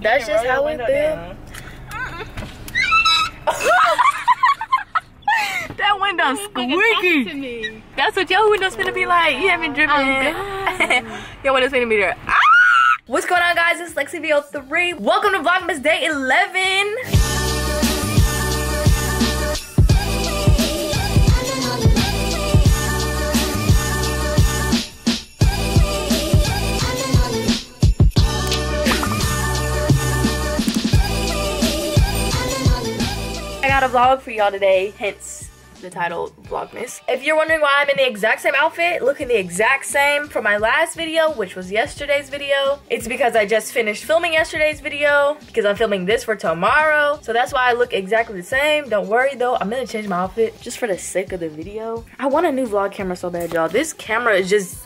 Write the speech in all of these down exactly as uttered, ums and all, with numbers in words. That's just how we feel. That window's squeaky. To me. That's what your window's gonna be like. You haven't driven. Oh, your window's gonna be there. Ah! What's going on, guys? It's Lexi V oh three. Welcome to Vlogmas Day eleven. A vlog for y'all today, hence the title Vlogmas. If you're wondering why I'm in the exact same outfit, looking the exact same from my last video, which was yesterday's video, it's because I just finished filming yesterday's video, because I'm filming this for tomorrow, so that's why I look exactly the same. Don't worry though, I'm gonna change my outfit just for the sake of the video. I want a new vlog camera so bad, y'all. This camera is just,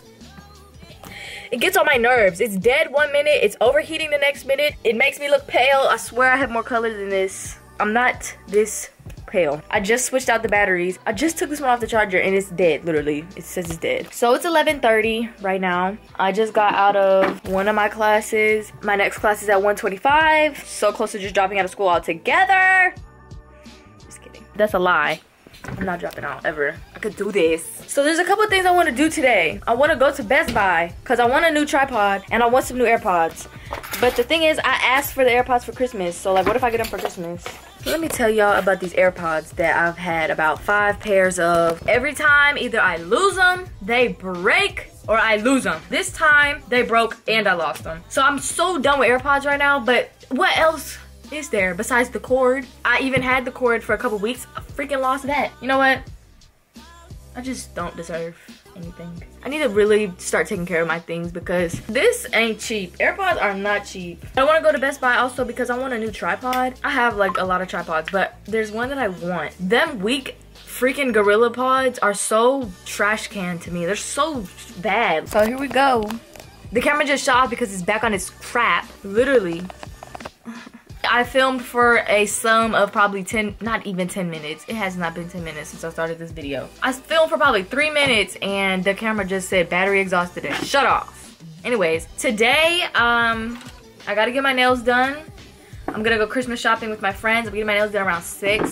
it gets on my nerves. It's dead one minute, it's overheating the next minute, it makes me look pale. I swear I have more color than this. I'm not this pale. I just switched out the batteries. I just took this one off the charger and it's dead, literally. It says it's dead. So it's eleven thirty right now. I just got out of one of my classes. My next class is at one twenty-five. So close to just dropping out of school altogether. Just kidding. That's a lie. I'm not dropping out ever. I could do this. So there's a couple of things I want to do today. I want to go to Best Buy because I want a new tripod and I want some new AirPods. But the thing is, I asked for the AirPods for Christmas. So like, what if I get them for Christmas? Let me tell y'all about these AirPods that I've had about five pairs of. Every time, either I lose them, they break, or I lose them. This time, they broke and I lost them. So I'm so done with AirPods right now, but what else is there besides the cord? I even had the cord for a couple weeks. I freaking lost that. You know what? I just don't deserve anything. I need to really start taking care of my things because this ain't cheap. AirPods are not cheap. I want to go to Best Buy also because I want a new tripod. I have like a lot of tripods, but there's one that I want. Them weak freaking GorillaPods are so trash can to me. They're so bad. So here we go. The camera just shot off because it's back on its crap, literally. I filmed for a sum of probably ten, not even ten minutes. It has not been ten minutes since I started this video. I filmed for probably three minutes and the camera just said battery exhausted and shut off. Anyways, today, um, I gotta get my nails done. I'm gonna go Christmas shopping with my friends. I'm getting my nails done around six.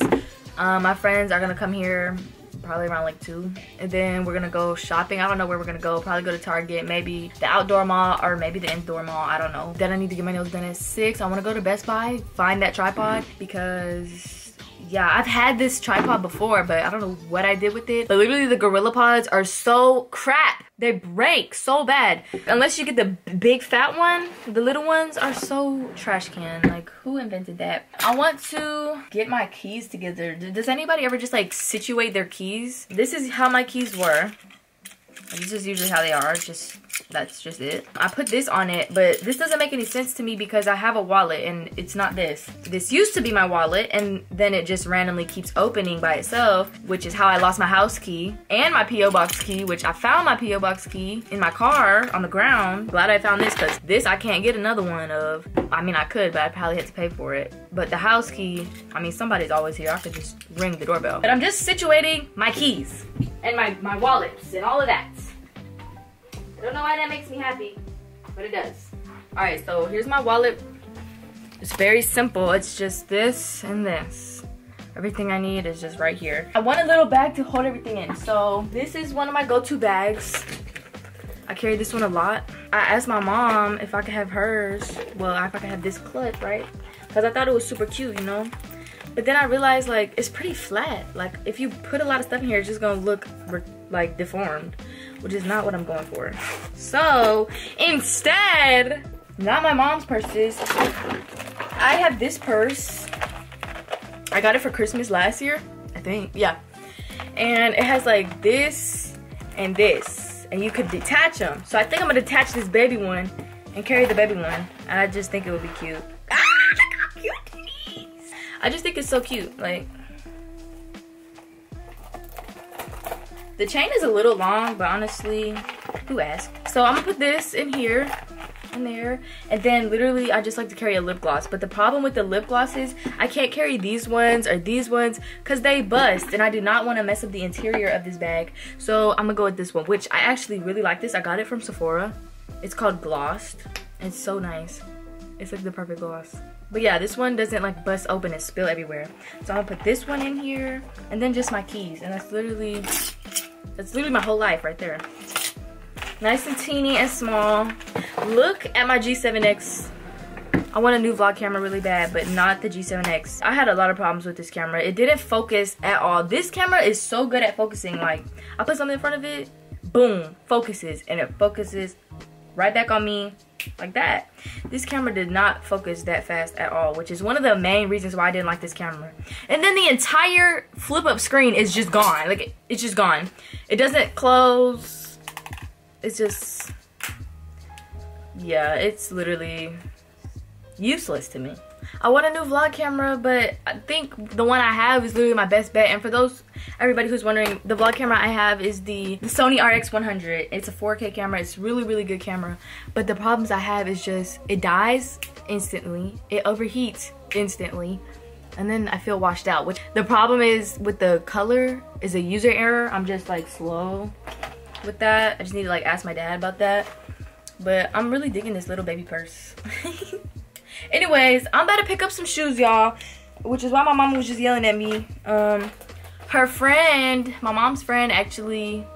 Um, my friends are gonna come here probably around like two. And then we're gonna go shopping. I don't know where we're gonna go. Probably go to Target, maybe the outdoor mall or maybe the indoor mall, I don't know. Then I need to get my nails done at six. I wanna go to Best Buy, find that tripod because yeah, I've had this tripod before, but I don't know what I did with it. But literally the GorillaPods are so crap. They break so bad. Unless you get the big fat one, the little ones are so trash can. Like, who invented that? I want to get my keys together. Does anybody ever just like situate their keys? This is how my keys were. This is usually how they are. It's just, that's just it. I put this on it, but this doesn't make any sense to me because I have a wallet and it's not this. This used to be my wallet and then it just randomly keeps opening by itself, which is how I lost my house key and my P O box key, which I found my P O box key in my car on the ground. Glad I found this because this I can't get another one of. I mean, I could, but I probably had to pay for it. But the house key, I mean, somebody's always here. I could just ring the doorbell. But I'm just situating my keys and my, my wallets and all of that. I don't know why that makes me happy, but it does. All right, so here's my wallet. It's very simple. It's just this and this. Everything I need is just right here. I want a little bag to hold everything in. So this is one of my go-to bags. I carry this one a lot. I asked my mom if I could have hers. Well, if I could have this clip, right? Because I thought it was super cute, you know? But then I realized, like, it's pretty flat. Like, if you put a lot of stuff in here, it's just gonna look, like, deformed, which is not what I'm going for. So, instead, not my mom's purses. I have this purse. I got it for Christmas last year, I think, yeah. And it has, like, this and this, and you could detach them. So I think I'm gonna detach this baby one and carry the baby one, and I just think it would be cute. Ah, look how cute it is! I just think it's so cute, like. The chain is a little long, but honestly, who asked? So I'm gonna put this in here, in there, and then literally I just like to carry a lip gloss. But the problem with the lip gloss is I can't carry these ones or these ones because they bust and I do not want to mess up the interior of this bag. So I'm gonna go with this one, which I actually really like this. I got it from Sephora. It's called Glossed. It's so nice. It's like the perfect gloss. But yeah, this one doesn't like bust open and spill everywhere. So I'm gonna put this one in here and then just my keys. And that's literally, that's literally my whole life right there. Nice and teeny and small. Look at my G seven X. I want a new vlog camera really bad, but not the G seven X. I had a lot of problems with this camera. It didn't focus at all. This camera is so good at focusing. Like, I put something in front of it, boom, focuses, and it focuses right back on me like that. This camera did not focus that fast at all, which is one of the main reasons why I didn't like this camera. And then the entire flip-up screen is just gone. Like, it's just gone. It doesn't close. It's just, yeah, it's literally useless to me. I want a new vlog camera, but I think the one I have is literally my best bet. And for those, everybody who's wondering, the vlog camera I have is the, the Sony R X one hundred. It's a four K camera. It's really, really good camera. But the problems I have is just, it dies instantly. It overheats instantly. And then I feel washed out. Which the problem is with the color is a user error. I'm just like slow with that. I just need to like ask my dad about that. But I'm really digging this little baby purse. Anyways, I'm about to pick up some shoes, y'all, which is why my mom was just yelling at me. Um, her friend, my mom's friend, actually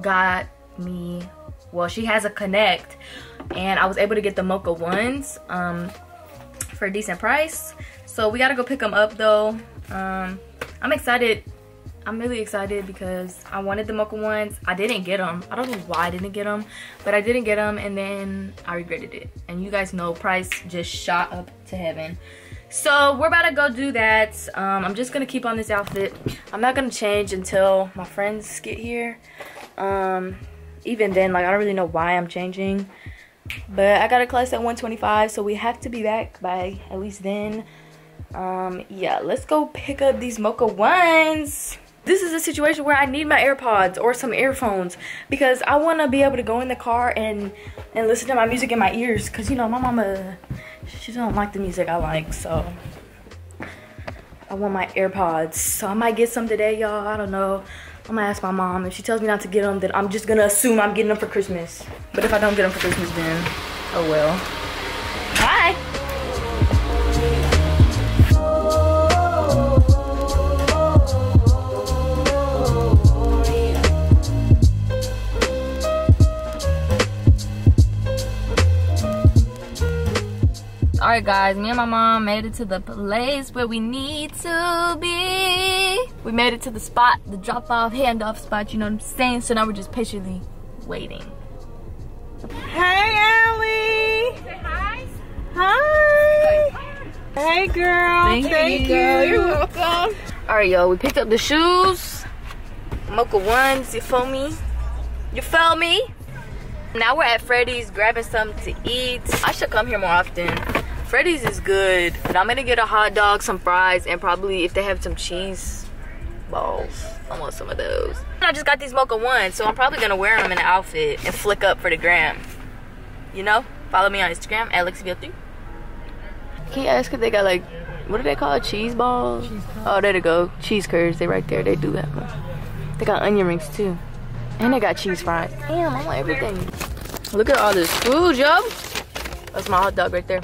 got me, well, she has a Connect, and I was able to get the Mocha ones um, for a decent price. So we got to go pick them up, though. Um, I'm excited. I'm really excited because I wanted the Mocha ones. I didn't get them. I don't know why I didn't get them, but I didn't get them, and then I regretted it. And you guys know price just shot up to heaven. So we're about to go do that. Um, I'm just going to keep on this outfit. I'm not going to change until my friends get here. Um, even then, like, I don't really know why I'm changing. But I got a class at one twenty-five, so we have to be back by at least then. Um, yeah, let's go pick up these Mocha ones. This is a situation where I need my AirPods or some earphones because I want to be able to go in the car and, and listen to my music in my ears because, you know, my mama, she don't like the music I like, so I want my AirPods. So I might get some today, y'all. I don't know. I'm going to ask my mom. If she tells me not to get them, then I'm just going to assume I'm getting them for Christmas. But if I don't get them for Christmas, then oh well. Bye. All right, guys, me and my mom made it to the place where we need to be. We made it to the spot, the drop-off, handoff spot, you know what I'm saying? So now we're just patiently waiting. Hey, Allie. Say hi. Hi. Hey, girl. Thank, Thank you. you. You're welcome. All right, y'all, we picked up the shoes. Mocha ones, you feel me? You feel me? Now we're at Freddy's grabbing something to eat. I should come here more often. Freddy's is good, but I'm gonna get a hot dog, some fries, and probably if they have some cheese balls. I want some of those. I just got these Mocha ones, so I'm probably gonna wear them in an outfit and flick up for the gram. You know, follow me on Instagram at Lexi V oh three. Can you ask if they got like, what do they call it? Cheese balls? Oh, there they go. Cheese curds, they right there. They do that one. They got onion rings too. And they got cheese fries. Damn, I want everything. Look at all this food, yo. That's my hot dog right there.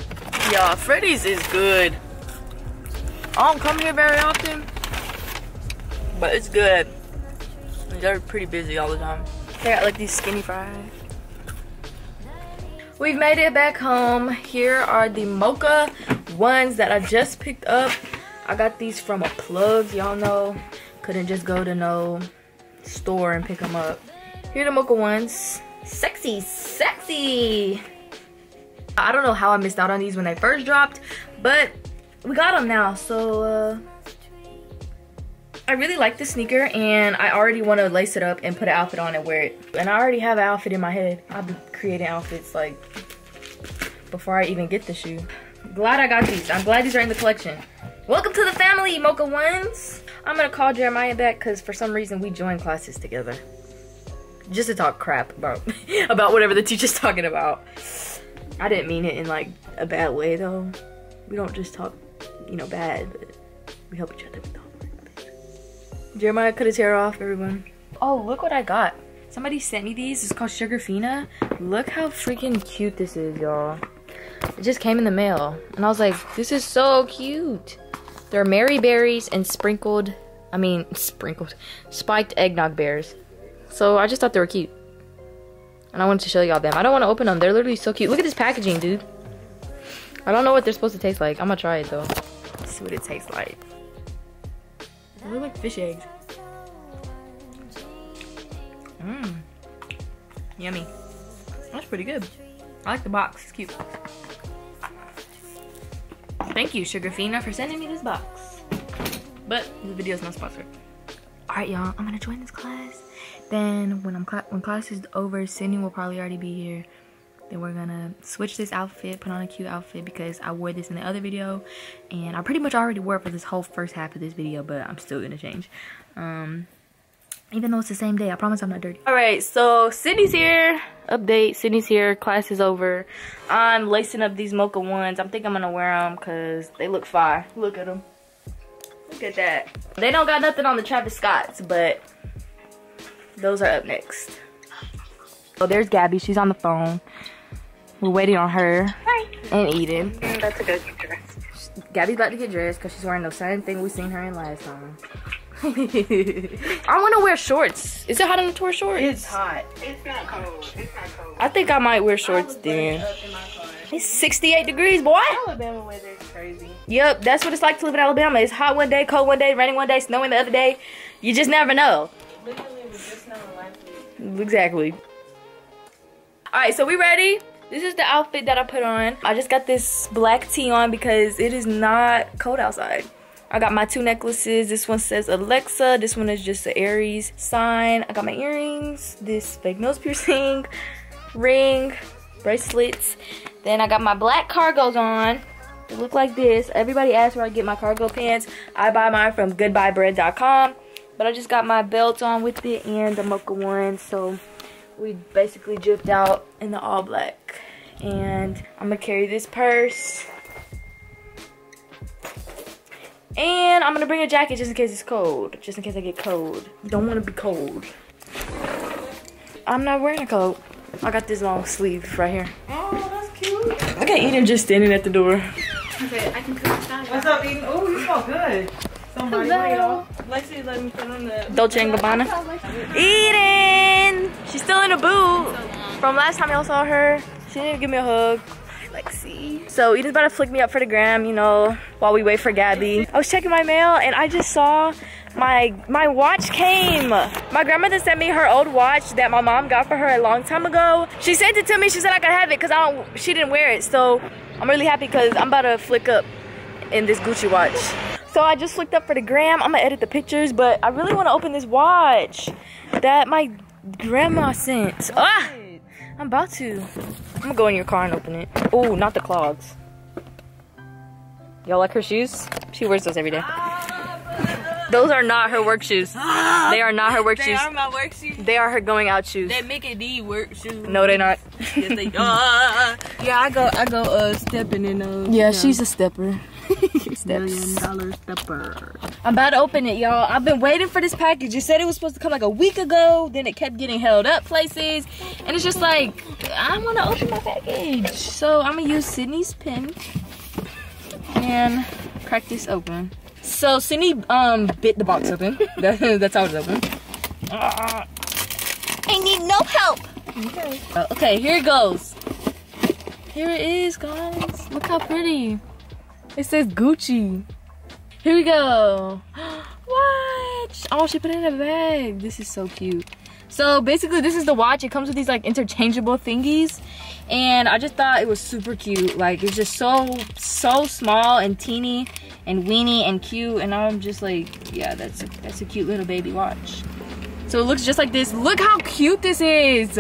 Y'all, Freddy's is good. I don't come here very often, but it's good. They're pretty busy all the time. They got like these skinny fries. We've made it back home. Here are the Mocha ones that I just picked up. I got these from a plug, y'all know. Couldn't just go to no store and pick them up. Here are the Mocha ones. Sexy, sexy. I don't know how I missed out on these when they first dropped, but we got them now. So uh, I really like this sneaker, and I already want to lace it up and put an outfit on and wear it. And I already have an outfit in my head. I'll be creating outfits like before I even get the shoe. Glad I got these. I'm glad these are in the collection. Welcome to the family, Mocha ones. I'm gonna call Jeremiah back because for some reason we joined classes together just to talk crap about about whatever the teacher's talking about. I didn't mean it in like a bad way though. We don't just talk, you know, bad, but we help each other with all that. Jeremiah cut his hair off, everyone. Oh, look what I got. Somebody sent me these. It's called Sugarfina. Look how freaking cute this is, y'all. It just came in the mail. And I was like, this is so cute. They're Mary berries and sprinkled, I mean, sprinkled, spiked eggnog bears. So I just thought they were cute. And I wanted to show y'all them. I don't want to open them. They're literally so cute. Look at this packaging, dude. I don't know what they're supposed to taste like. I'm going to try it, though. Let's see what it tastes like. They look like fish eggs. Mmm. Yummy. That's pretty good. I like the box. It's cute. Thank you, Sugarfina, for sending me this box. But this video is not sponsored. Alright, y'all. I'm going to join this class. Then when I'm cl when class is over, Sydney will probably already be here. Then we're gonna switch this outfit, put on a cute outfit, because I wore this in the other video, and I pretty much already wore it for this whole first half of this video, but I'm still gonna change. Um, even though it's the same day, I promise I'm not dirty. All right, so Sydney's here. Update: Sydney's here. Class is over. I'm lacing up these mocha ones. I think I'm gonna wear them because they look fire. Look at them. Look at that. They don't got nothing on the Travis Scotts, but those are up next. Oh, there's Gabby. She's on the phone. We're waiting on her. Hi. And Eden. I'm about to go get dressed. Gabby's about to get dressed because she's wearing the same thing we seen her in last time. I want to wear shorts. Is it hot enough to wear shorts? It's hot. It's not cold. It's not cold. I think I might wear shorts then. It's sixty-eight degrees, boy. Alabama weather is crazy. Yep, that's what it's like to live in Alabama. It's hot one day, cold one day, raining one day, snowing the other day. You just never know. Literally, we just know life is. Exactly. All right, so we ready? This is the outfit that I put on. I just got this black tee on because it is not cold outside. I got my two necklaces. This one says Alexa. This one is just the Aries sign. I got my earrings, this fake nose piercing, ring, bracelets. Then I got my black cargos on. They look like this. Everybody asks where I get my cargo pants. I buy mine from goodbye bread dot com. But I just got my belt on with it and the mocha one. So we basically dripped out in the all black. And I'm going to carry this purse. And I'm going to bring a jacket just in case it's cold. Just in case I get cold. Don't want to be cold. I'm not wearing a coat. I got this long sleeve right here. Oh, that's cute. I got Eden just standing at the door. Okay, I can put this down. What's up, Eden? Oh, you smell good. Somebody hello. Lexi let me put on the Dolce and Gabbana. Eden! She's still in a boot. From last time y'all saw her, she didn't even give me a hug. Lexi. So Eden's about to flick me up for the gram, you know, while we wait for Gabby. I was checking my mail and I just saw my my watch came. My grandmother sent me her old watch that my mom got for her a long time ago. She sent it to me. She said I could have it because I don't. She didn't wear it. So I'm really happy because I'm about to flick up in this Gucci watch. So I just looked up for the gram. I'm gonna edit the pictures, but I really wanna open this watch that my grandma sent. Ah, I'm about to. I'm gonna go in your car and open it. Oh, not the clogs. Y'all like her shoes? She wears those every day. Those are not her work shoes. They are not her work they shoes. They are my work shoes. They are her going out shoes. They Mickey D work shoes. No, they're not. Yes, they are. Yeah, I go, I go uh, stepping in those. Yeah, you know. She's a stepper. Million dollar stepper. I'm about to open it, y'all. I've been waiting for this package. You said it was supposed to come like a week ago. Then it kept getting held up places. And it's just like, I want to open my package. So I'm going to use Sydney's pen and crack this open. So Sydney um, bit the box open. That's how it's open. Uh, I need no help. Okay. Uh, okay, here it goes. Here it is, guys. Look how pretty. It says Gucci. Here we go. Watch. Oh, she put it in a bag. This is so cute. So basically this is the watch. It comes with these like interchangeable thingies. And I just thought it was super cute. Like it's just so, so small and teeny and weeny and cute. And I'm just like, yeah, that's a, that's a cute little baby watch. So it looks just like this. Look how cute this is.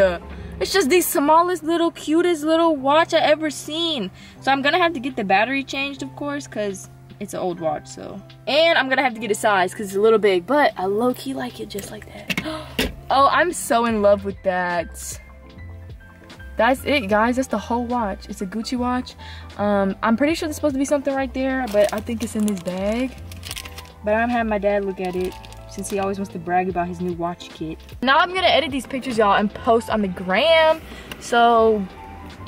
It's just the smallest little, cutest little watch I ever seen. So I'm gonna have to get the battery changed, of course, cause it's an old watch, so. And I'm gonna have to get a size, cause it's a little big, but I low-key like it just like that. Oh, I'm so in love with that. That's it, guys, that's the whole watch. It's a Gucci watch. Um, I'm pretty sure there's supposed to be something right there, but I think it's in this bag. But I'm having my dad look at it, since he always wants to brag about his new watch kit. Now I'm gonna edit these pictures, y'all, and post on the gram. So,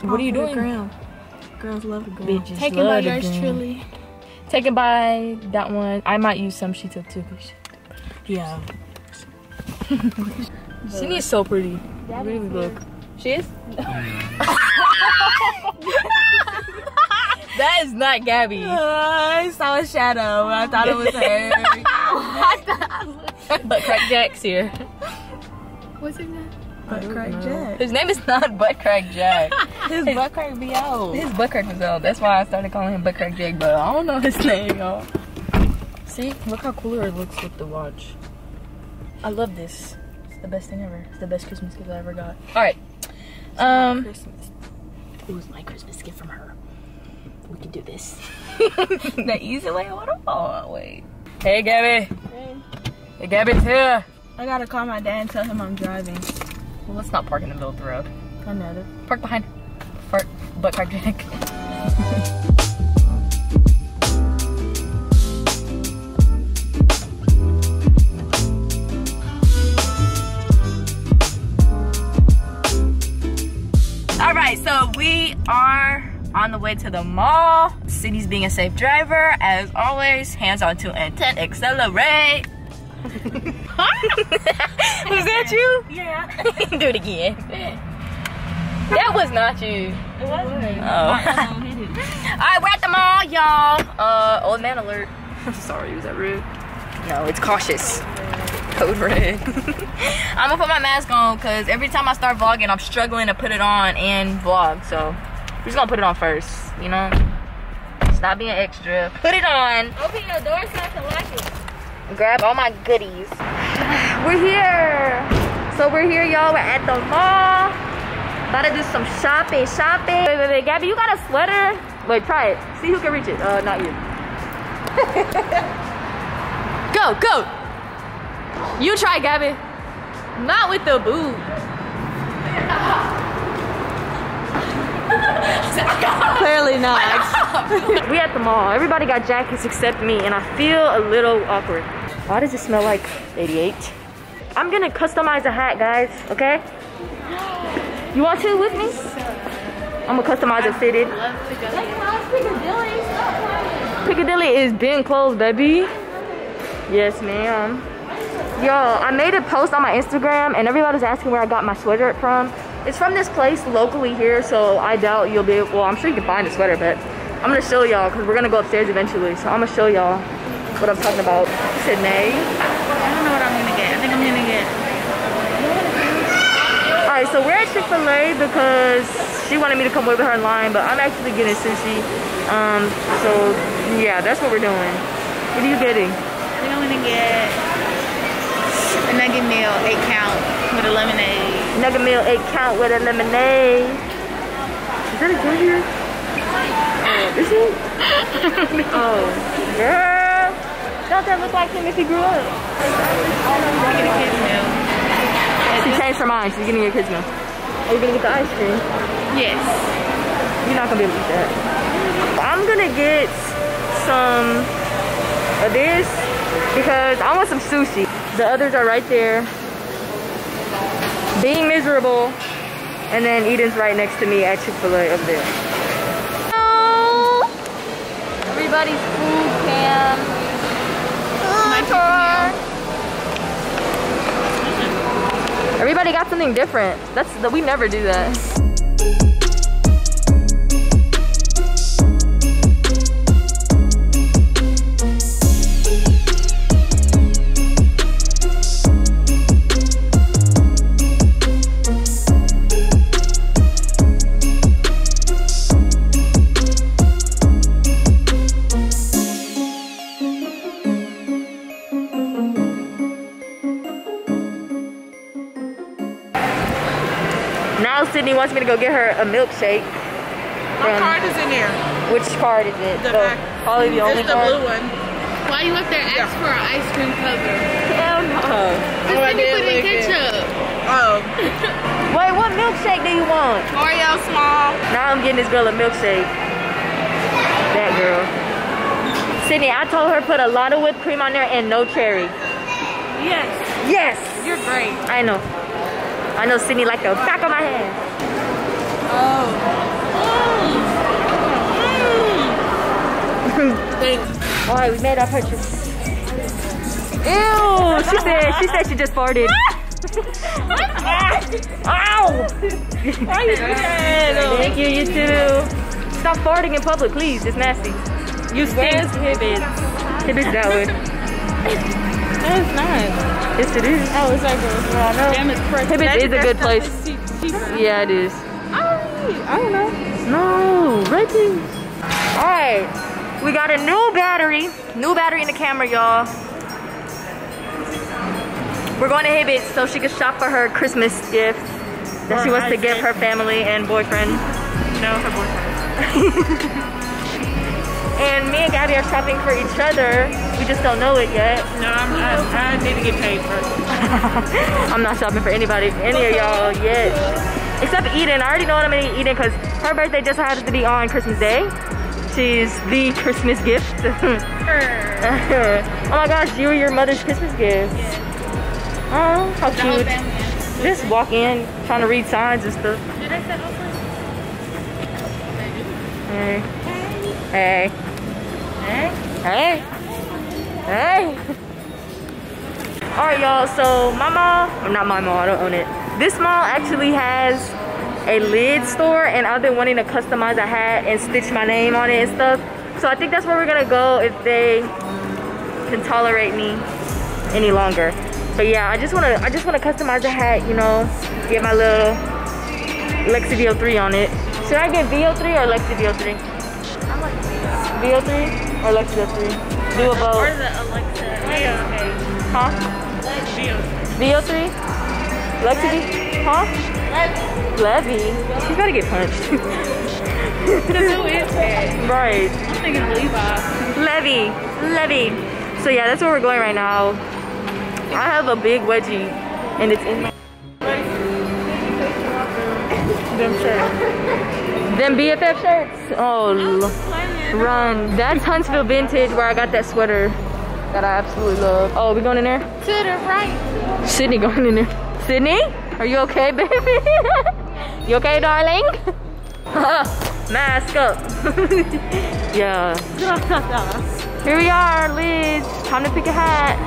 what oh, are you doing? Gram. Girls love the girl. Taken by yours truly. Taken by that one. I might use some she took too. Yeah. Cindy's so pretty. That really look. Weird. She is? That is not Gabby. Uh, I saw a shadow. I thought it was her. Butt Crack Jack's here. What's his name? Butt Crack know. Jack. His name is not Butt Crack Jack. His, his Butt Crack be old. His Butt Crack was old. That's why I started calling him Butt Crack Jack, but I don't know his name, y'all. See? Look how cooler it looks with the watch. I love this. It's the best thing ever. It's the best Christmas gift I ever got. Alright. Um, Christmas. It was my Christmas gift from her. We can do this. The easy way or the hard way. Hey, Gabby. Hey. Hey, Gabby's here. I gotta call my dad and tell him I'm driving. Well, let's not park in the middle of the road. I know that. Park behind. Park. Butt Crack Jack. So we are on the way to the mall. Cindy's being a safe driver, as always. Hands on two and ten, accelerate. Was that you? Yeah. Do it again. That was not you. It wasn't. It was. Oh. All right, we're at the mall, y'all. Uh, old man alert. I'm sorry, was that rude? No, it's cautious. Code red. I'm gonna put my mask on because every time I start vlogging, I'm struggling to put it on and vlog. So we're just gonna put it on first, you know? Stop being extra. Put it on. Open your door so I can lock it. Grab all my goodies. We're here. So we're here, y'all. We're at the mall. About to do some shopping, shopping. Wait, wait, wait. Gabby, you got a sweater? Wait, try it. See who can reach it. Uh, not you. Go, go. You try, Gabby. Not with the boob. Clearly not. We at the mall. Everybody got jackets except me, and I feel a little awkward. Why does it smell like eighty-eight? I'm gonna customize a hat, guys, okay? You want to with me? I'm gonna customize it fitted. Piccadilly. Piccadilly is being closed, baby. Yes, ma'am. Yo, I made a post on my Instagram and everybody's asking where I got my sweater from. It's from this place locally here, so I doubt you'll be able, well, I'm sure you can find a sweater, but I'm gonna show y'all because we're gonna go upstairs eventually. So I'm gonna show y'all what I'm talking about. Sydney. I don't know what I'm gonna get. I think I'm gonna get. Alright, so we're at Chick-fil-A because she wanted me to come with her in line, but I'm actually getting sushi. Um, so yeah, that's what we're doing. What are you getting? I think I'm gonna get a nugget meal, eight count with a lemonade. Nugget meal, eight count with a lemonade. Is that a girl here? Oh, is it? Oh, girl. Don't that look like him if he grew up? I'm getting a kid's meal. She changed her mind. She's getting your kid's meal. Are you going to get the ice cream? Yes. You're not going to be able to eat that. I'm going to get some of this because I want some sushi. The others are right there. Being miserable. And then Eden's right next to me at Chick-fil-A up there. Hello! Everybody's food cam. Oh, everybody got something different. That's the, we never do that. Sydney wants me to go get her a milkshake. My card is in here. Which card is it? The so, back. Probably the only the card. It's the blue one. While you up there, ask yeah. for an ice cream cover. Hell no. Because oh, then you put in ketchup. It. Oh. Wait, what milkshake do you want? Oreo small. Now I'm getting this girl a milkshake. That girl. Sydney, I told her put a lot of whipped cream on there and no cherry. Yes. Yes. You're great. I know. I know Sydney like the back of my hand. Oh. Thanks. All right, we made our purchase. Ew, she said, she said she just farted. Ow! Why you dead? Thank you, you too. Stop farting in public, please. It's nasty. You stink. Hibbett. Hibbett's that way. No, it's not. Yes, it is. Oh, it's like a... Hibbett is a good place. Yeah, it is. I don't know. No, ready. All right, we got a new battery. New battery in the camera, y'all. We're going to Hibbett so she can shop for her Christmas gift that she wants to give her family and boyfriend. No, her boyfriend. And me and Gabby are shopping for each other. We just don't know it yet. No, I'm, I, I need to get paid first. I'm not shopping for anybody, any of y'all yet. Except Eden. I already know what I'm gonna eat Eden because her birthday just happens to be on Christmas Day. She's the Christmas gift. Oh my gosh, you were your mother's Christmas gift. Yeah. Oh, how cute. Just walk in, trying to read signs and stuff. Did I set open? Hey. Hey. Hey. Hey. Hey. Hey. All right, y'all, so my mall, well, not my mall, I don't own it. This mall actually has a Lids store, and I've been wanting to customize a hat and stitch my name on it and stuff. So I think that's where we're gonna go if they can tolerate me any longer. But yeah, I just wanna I just wanna customize the hat, you know, get my little Lexi V oh three on it. Should I get V oh three or Lexi V oh three? I like V oh three or Lexi V oh three? Do a both. Or the Alexa. Yeah. Okay. Huh? V oh three. V oh three? Lexi V? Huh? Levy. Levy? She's gonna get punched. Who is that? Right. I'm thinking Levi. Levy. Levy. So yeah, that's where we're going right now. I have a big wedgie, and it's in my... Them shirts. Them B F F shirts? Oh, run. That's Huntsville Vintage where I got that sweater that I absolutely love. Oh, we going in there? To the right. Sydney going in there. Sydney? Are you okay, baby? You okay, darling? Mask up. Yeah. Here we are, Liz. Time to pick a hat.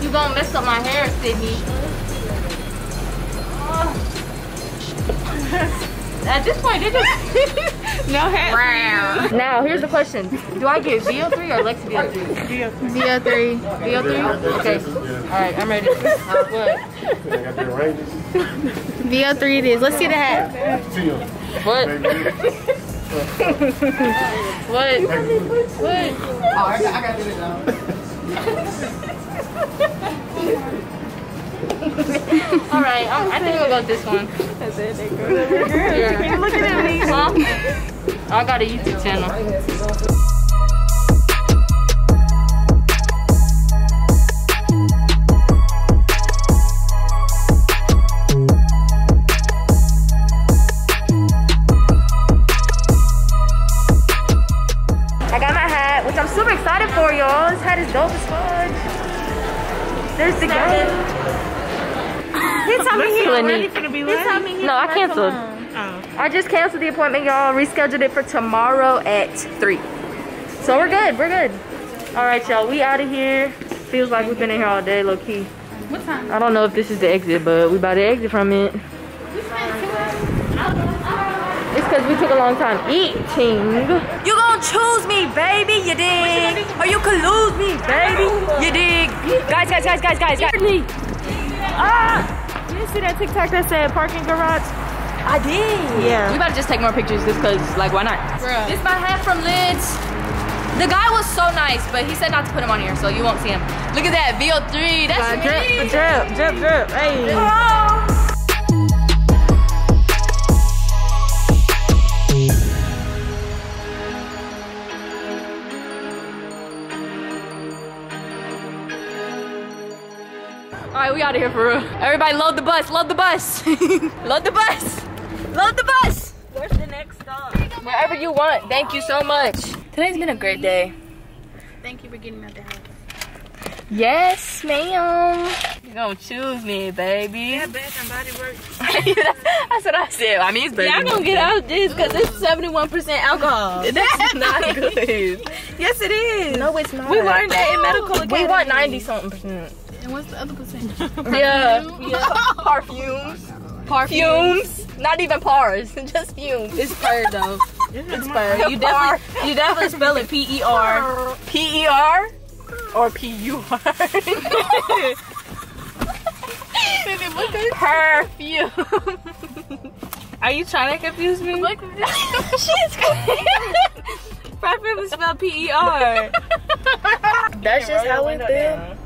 You gonna mess up my hair, Sydney. Oh. At this point, they just no hair. Now, here's the question: do I get V oh three or Lexi V oh three? V oh three. V oh three. Okay. All right, I'm ready. V oh three it is. Let's see the hat. What? What? What? What? Oh, I got it now. All right, um, I think we'll go with this one. That's it, they go. Yeah. You're looking at me. Huh? I got a YouTube channel. I got my hat, which I'm super excited for, y'all. This hat is dope as fuck. There's the guy. His timing here already gonna be late. No, I canceled. Oh. I just canceled the appointment, y'all. Rescheduled it for tomorrow at three. So we're good. We're good. All right, y'all. We out of here. Feels like we've been in here all day, low key. What time? I don't know if this is the exit, but we about to exit from it. It's because we took a long time eating. You gonna choose me, baby, you dig? Or you could lose me, baby, you dig? Guys, guys, guys, guys, guys, guys. Me. Ah! You didn't see that TikTok that said parking garage? I did. Yeah. We about to just take more pictures just because, like, why not? Bruh. This is my hat from Lids. The guy was so nice, but he said not to put him on here, so you won't see him. Look at that, V oh three, that's me. Drip, drip, drip, drip, hey. Oh. Alright, we out of here for real. Everybody load the bus, load the bus. Load the bus, load the bus. Where's the next stop? Wherever you want, thank you so much. Today's been a great day. Thank you for getting me out the house. Yes, ma'am. gonna choose me, baby. Yeah, Bath and Body Works. That's what I said. I mean, it's baby. Y'all gonna get out of this because it's seventy-one percent alcohol. That's not good. Yes, it is. No, it's not. We learned that in medical academy. We want ninety something percent. And what's the other percent? Yeah. Yeah. Parfumes. Parfumes. Not even pars. Just fumes. It's purr, though. It's purr. You definitely, you definitely spell it P E R. P E R? Or P U R. Perfume. Are you trying to confuse me? She's confused. Perfume is spelled P E R. That's just how we feel.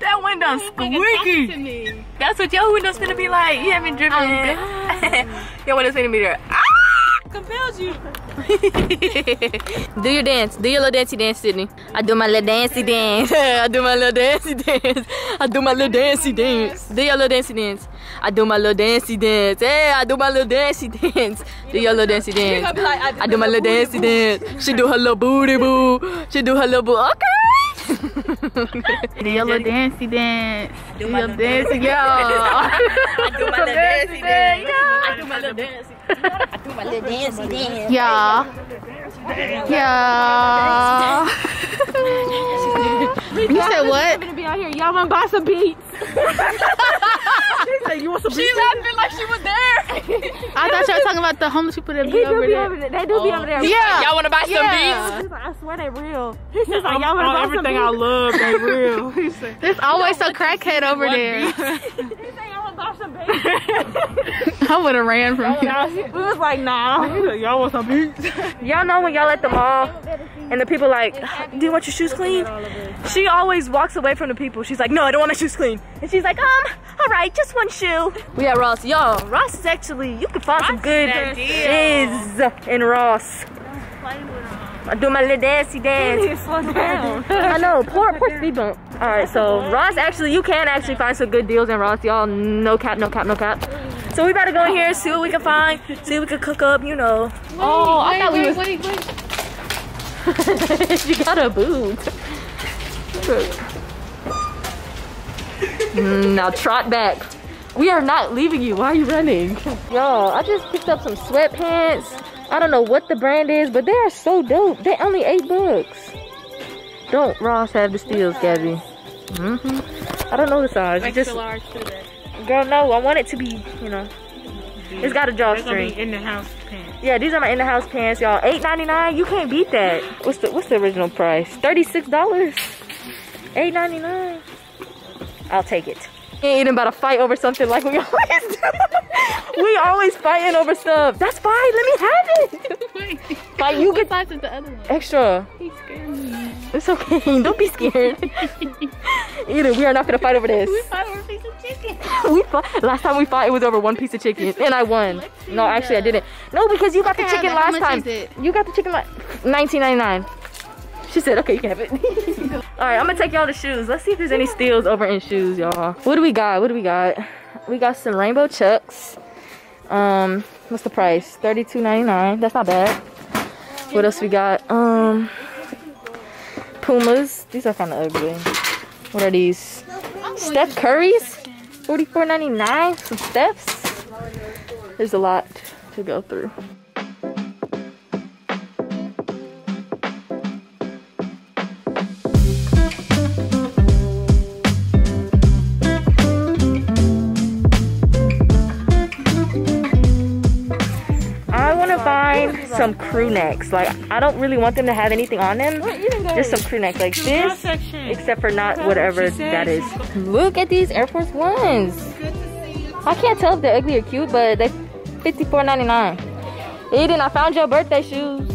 That window's squeaky. To me. That's what your window's gonna be like. You haven't driven. Oh, your window's gonna be there. Ah! Compelled you. Do your dance. Do your little dancey dance, Sydney. I do my little dancey dance. I do my little dancey dance. I do my little dancey dance. Do your little dancey dance. I do my little dancey dance. Hey, I do my little dancey dance. Do your little dancey dance. I do my little dancey dance. She do her little booty boo. She do her little boo. Okay. Do your little dancey dance. I do my little dancey dance. I do my little dancey dance. I do my little dancey dance. I do my little dancey dance. Yeah. Yeah. You said what? Y'all want to buy some beats? She laughing like she was there. I thought y'all were talking about the homeless people that be over there. They do be over there. Yeah. Y'all want to buy some beats? I swear they real. He's like, y'all want to buy everything I love, they real. There's always a crackhead over there. He's like, y'all want to buy some beats? I would have ran from you. We was like, nah. Y'all want some beats? Y'all know when y'all at the mall and the people like, do you want your shoes clean? She always walks away from the people. She's like, no, I don't want my shoes clean. And she's like, um, all right, just one shoe. We at Ross. Y'all, Ross is actually, you can find Ross some good shiz in Ross. I do my little dancey dance. I know, poor, poor speed bump. All right, so Ross actually, you can actually find some good deals in Ross. Y'all, no cap, no cap, no cap. So we about to go in here, see what we can find, see what we can cook up, you know. Wait, oh, I wait, thought we wait, was. Wait, wait. You got a boob. Mm, now trot back. We are not leaving you. Why are you running? Y'all, I just picked up some sweatpants. I don't know what the brand is, but they are so dope. They only eight bucks. Don't Ross have the steals, Gabby? Mm-hmm. I don't know the size. Like just, the large too, girl, no. I want it to be, you know. It's got a drawstring. In the house pants. Yeah, these are my in the house pants, y'all. eight ninety-nine. You can't beat that. What's the What's the original price? thirty-six dollars. eight ninety-nine. I'll take it. We ain't even about to fight over something like we always do. We always fighting over stuff. That's fine. Let me have it. Fight. You get fight with the other one. Extra. He scared me. It's okay. Don't be scared. Either we are not gonna fight over this. We fight over pieces. We fought. Last time we fought, it was over one piece of chicken, and I won. No, actually, I didn't. No, because you got the chicken last time. You got the chicken last nineteen ninety-nine. She said, okay, you can have it. All right, I'm gonna take y'all the shoes. Let's see if there's any steals over in shoes, y'all. What do we got? What do we got? We got some rainbow Chucks. Um, what's the price? thirty-two ninety-nine. That's not bad. What else we got? Um, Pumas. These are kind of ugly. What are these? Steph Curry's. forty-four ninety-nine, some steps. There's a lot to go through. I want to find some crew necks. Like, I don't really want them to have anything on them. Just some crew necks like this. Except for not whatever that is. Look at these Air Force Ones. I can't tell if they're ugly or cute, but they're fifty-four ninety-nine. Aiden, I found your birthday shoes.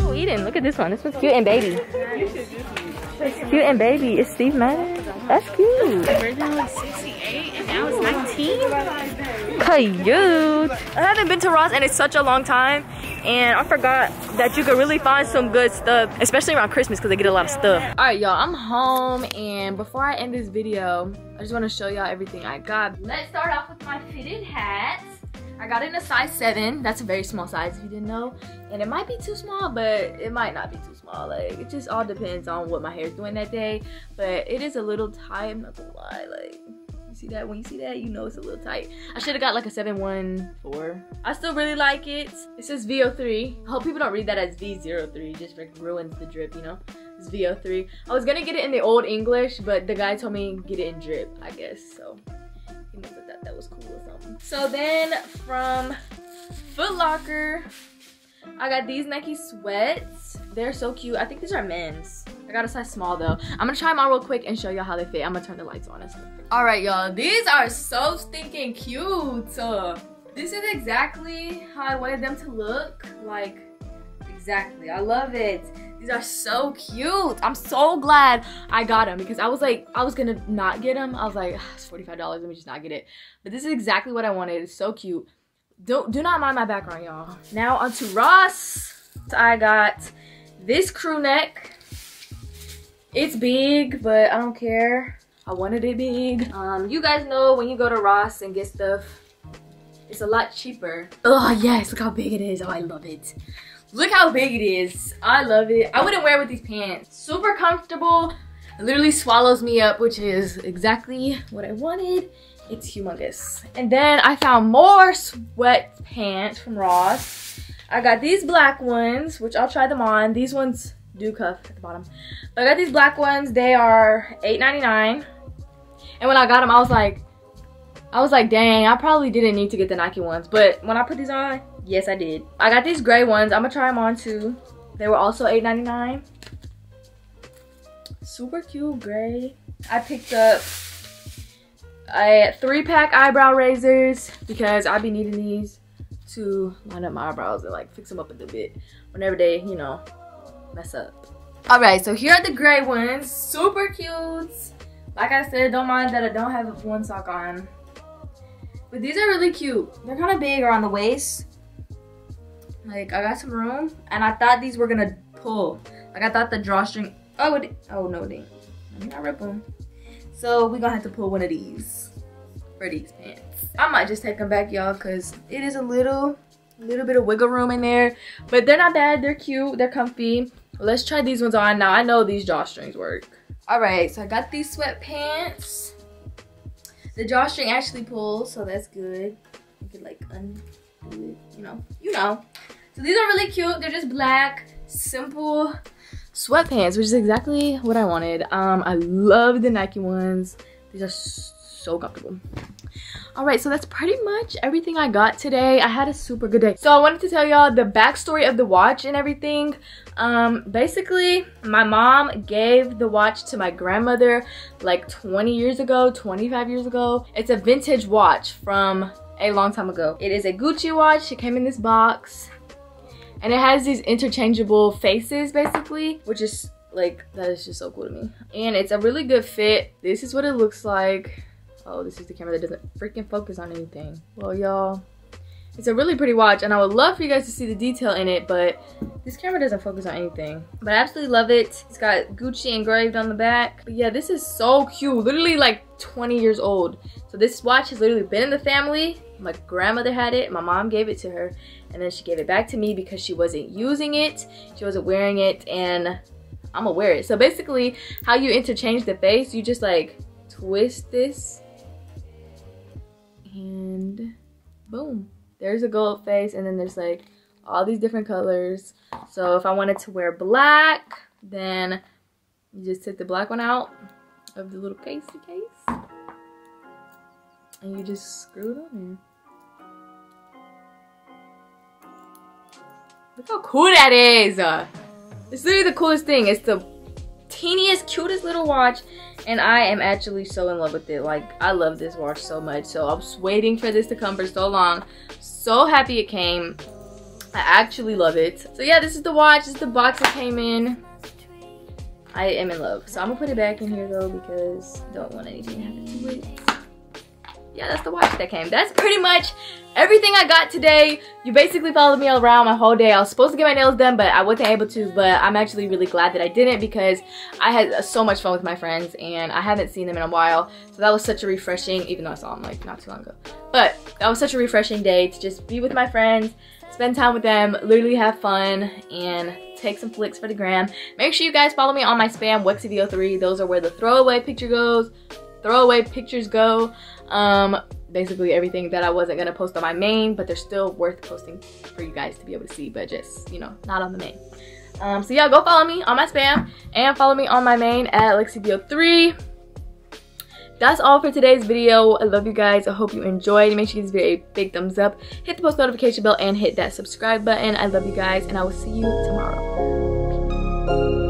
Oh, Aiden, look at this one. This one's cute and baby. It's cute and baby. It's Steve Madden. That's cute. The original was sixty-eight and now it's nineteen. Cute. I haven't been to Ross and it's such a long time. and I forgot that you could really find some good stuff, especially around Christmas because they get a lot of stuff. All right, y'all, I'm home, and before I end this video, I just want to show y'all everything I got. Let's start off with my fitted hats. I got it in a size seven. That's a very small size if you didn't know. And it might be too small, but it might not be too small. Like, it just all depends on what my hair is doing that day. But it is a little tight, I'm not gonna lie. Like, you see that? When you see that, you know it's a little tight. I should have got like a seven one four. I still really like it. It says V oh three. I hope people don't read that as V zero three. Just like ruins the drip, you know? It's V oh three. I was gonna get it in the old English, but the guy told me get it in drip, I guess, so. He must have thought that was cool or something. So then from Foot Locker, I got these Nike sweats. They're so cute. I think these are men's. I got a size small though. I'm gonna try them on real quick and show y'all how they fit. I'm gonna turn the lights on and stuff. All right, y'all. These are so stinking cute. Uh, this is exactly how I wanted them to look. Like, exactly. I love it. These are so cute. I'm so glad I got them because I was like, I was gonna not get them. I was like, it's forty-five dollars, let me just not get it. But this is exactly what I wanted. It's so cute. Don't, do not mind my background, y'all. Now onto Ross. So I got this crew neck. It's big, but I don't care. I wanted it big. Um, you guys know when you go to Ross and get stuff, it's a lot cheaper. Oh yes, look how big it is. Oh, I love it. Look how big it is. I love it. I wouldn't wear it with these pants. Super comfortable. It literally swallows me up, which is exactly what I wanted. It's humongous. And then I found more sweatpants from Ross. I got these black ones, which I'll try them on. These ones do cuff at the bottom. I got these black ones. They are eight ninety-nine. And when I got them, I was like, I was like, dang, I probably didn't need to get the Nike ones. But when I put these on, yes, I did. I got these gray ones. I'm gonna try them on too. They were also eight ninety-nine. Super cute gray. I picked up a three pack eyebrow razors because I'll be needing these to line up my eyebrows and like fix them up a little bit whenever they, you know, mess up. All right, so here are the gray ones. Super cute. Like I said, don't mind that I don't have one sock on. But these are really cute. They're kind of big around the waist. Like, I got some room, and I thought these were gonna pull. Like, I thought the drawstring, oh, it, oh no, they, let me not rip them. So, we're gonna have to pull one of these Freddy's pants. I might just take them back, y'all, because it is a little, little bit of wiggle room in there. But they're not bad, they're cute, they're comfy. Let's try these ones on now. I know these drawstrings work. All right, so I got these sweatpants. The drawstring actually pulls, so that's good. You could, like, un... you know, you know. So these are really cute. They're just black, simple sweatpants, which is exactly what I wanted. Um, I love the Nike ones. These are so comfortable. All right, so that's pretty much everything I got today. I had a super good day. So I wanted to tell y'all the backstory of the watch and everything. Um, basically, my mom gave the watch to my grandmother like twenty years ago, twenty-five years ago. It's a vintage watch from a long time ago. It is a Gucci watch. It came in this box and it has these interchangeable faces basically, which is like, that is just so cool to me. And it's a really good fit. This is what it looks like. Oh, this is the camera that doesn't freaking focus on anything. Well, y'all, it's a really pretty watch and I would love for you guys to see the detail in it, but this camera doesn't focus on anything. But I absolutely love it. It's got Gucci engraved on the back. But yeah, this is so cute. Literally like twenty years old. So this watch has literally been in the family. My grandmother had it, my mom gave it to her, and then she gave it back to me because she wasn't using it, she wasn't wearing it, and I'm gonna wear it. So basically, how you interchange the face, you just like twist this, and boom. There's a gold face, and then there's like all these different colors. So if I wanted to wear black, then you just take the black one out of the little casey case, and you just screw it on there. Look how cool that is. Uh, it's literally the coolest thing. It's the teeniest, cutest little watch. And I am actually so in love with it. Like, I love this watch so much. So I was waiting for this to come for so long. So happy it came. I actually love it. So yeah, this is the watch. This is the box it came in. I am in love. So I'm gonna put it back in here though because I don't want anything to happen to it. yeah, that's the watch that came. That's pretty much everything I got today. You basically followed me around my whole day. I was supposed to get my nails done, but I wasn't able to. But I'm actually really glad that I didn't, because I had so much fun with my friends and I haven't seen them in a while. So that was such a refreshing, even though I saw them like not too long ago. But that was such a refreshing day to just be with my friends, spend time with them, literally have fun, and take some flicks for the gram. Make sure you guys follow me on my spam, Lexi V oh three. Those are where the throwaway picture goes. Throwaway pictures go. Um, basically everything that I wasn't gonna post on my main, but they're still worth posting for you guys to be able to see, but just, you know, not on the main. Um, so yeah, go follow me on my spam and follow me on my main at Lexi V oh three. That's all for today's video. I love you guys. I hope you enjoyed. Make sure you give this video a big thumbs up. Hit the post notification bell and hit that subscribe button. I love you guys, and I will see you tomorrow.